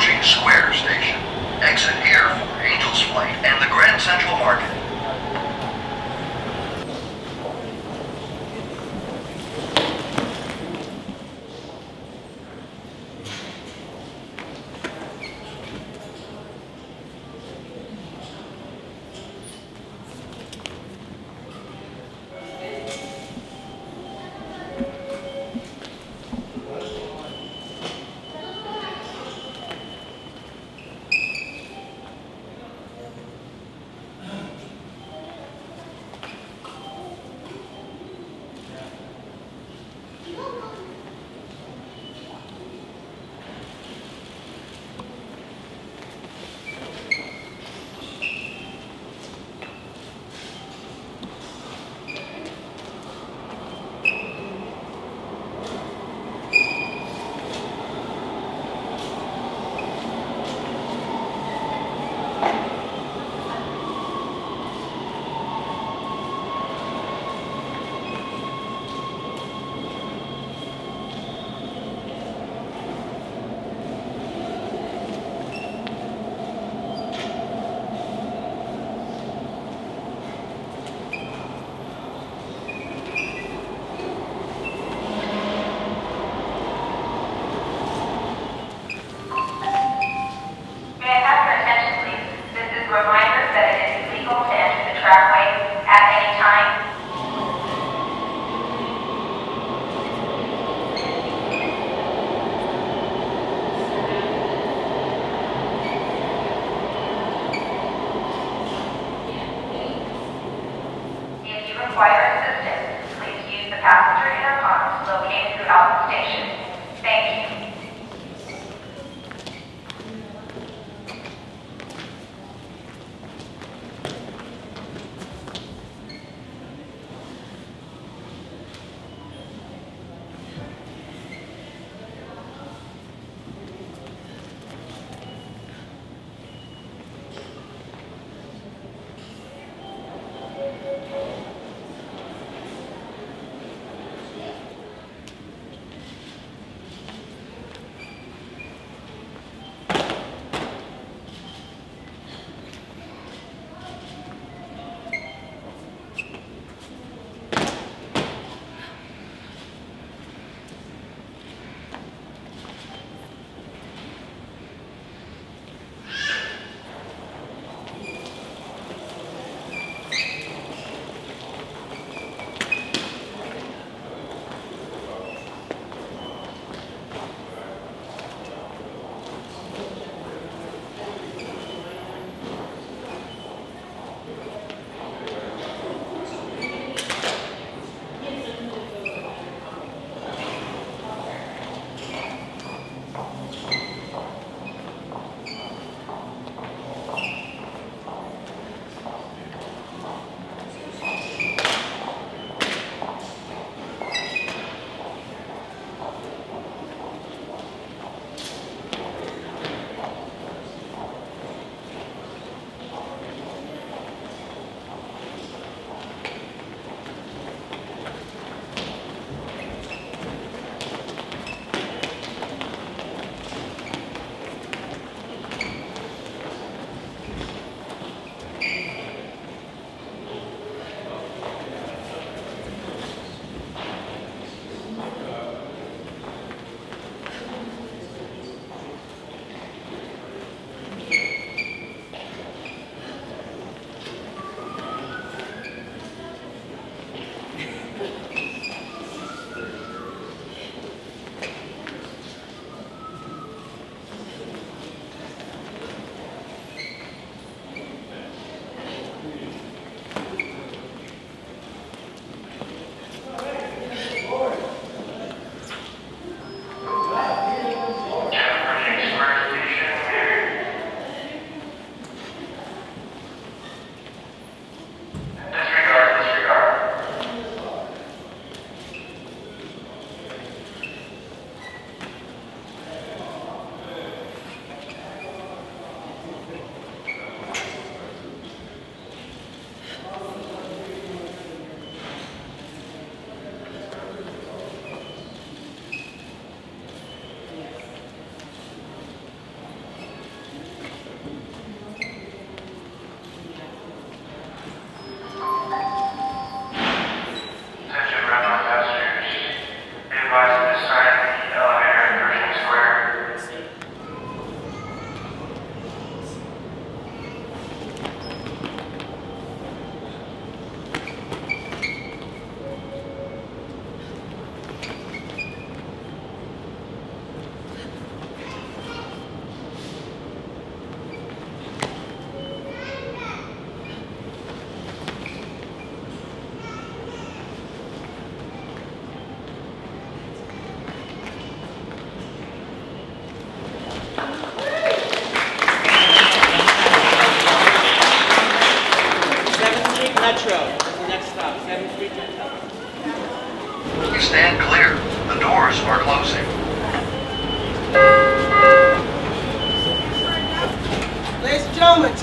Pershing Square station. Exit here for Angel's Flight and the Grand Central Market.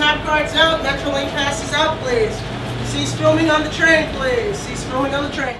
Snap cards out. Metrolink passes out, please. Cease filming on the train, please. Cease filming on the train.